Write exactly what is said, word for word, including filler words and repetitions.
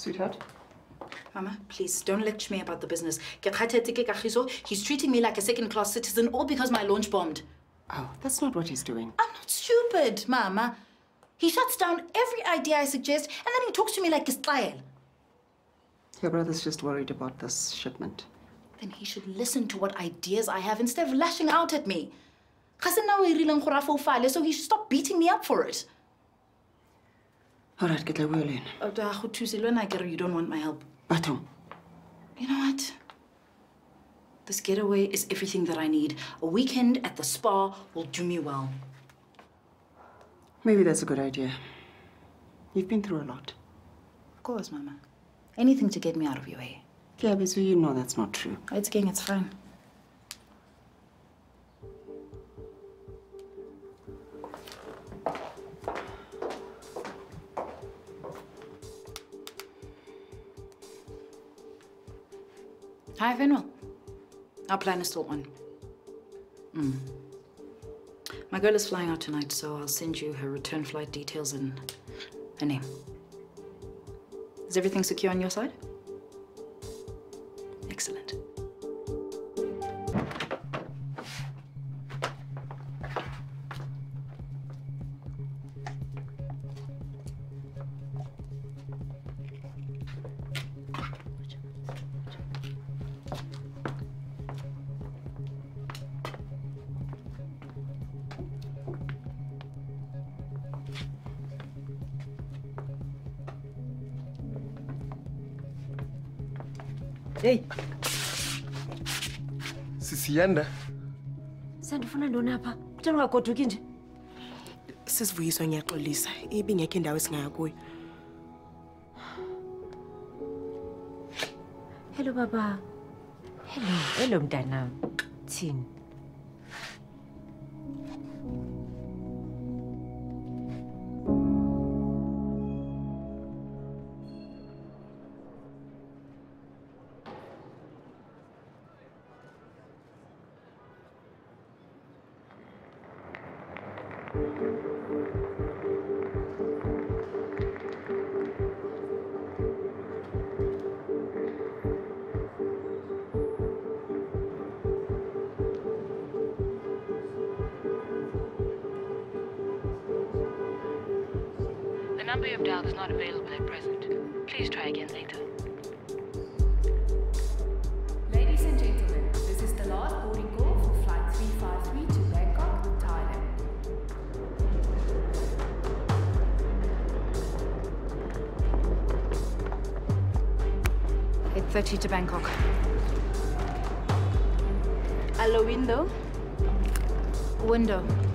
Sweetheart? Mama, please, don't lecture me about the business. He's treating me like a second-class citizen, all because my launch bombed. Oh, that's not what he's doing. I'm not stupid, Mama. He shuts down every idea I suggest, and then he talks to me like his style. Your brother's just worried about this shipment. Then he should listen to what ideas I have instead of lashing out at me. So he should stop beating me up for it. All right, get the wheel in. You don't want my help. Batum. You know what? This getaway is everything that I need. A weekend at the spa will do me well. Maybe that's a good idea. You've been through a lot. Of course, Mama. Anything to get me out of your way. Yeah, but you know that's not true. It's getting, it's fine. Hi, Venwell. Our plan is still on. Mm. My girl is flying out tonight, so I'll send you her return flight details and her name. Is everything secure on your side? Excellent. Hey! Sisi Yanda. Sandifuna ndona hapa. Kutano wako tuki nje. Sisivuyiso ngiyaxolisa. Ibi ngeke indawo esingaya kuyo. Hello Baba. Hello. Hello Mdana. Tin. The number you have dialed is not available at present. Please try again later. Ladies and gentlemen, this is the last boarding call for flight three five three to Bangkok, Thailand. eight thirty to Bangkok. Hello, window. Window.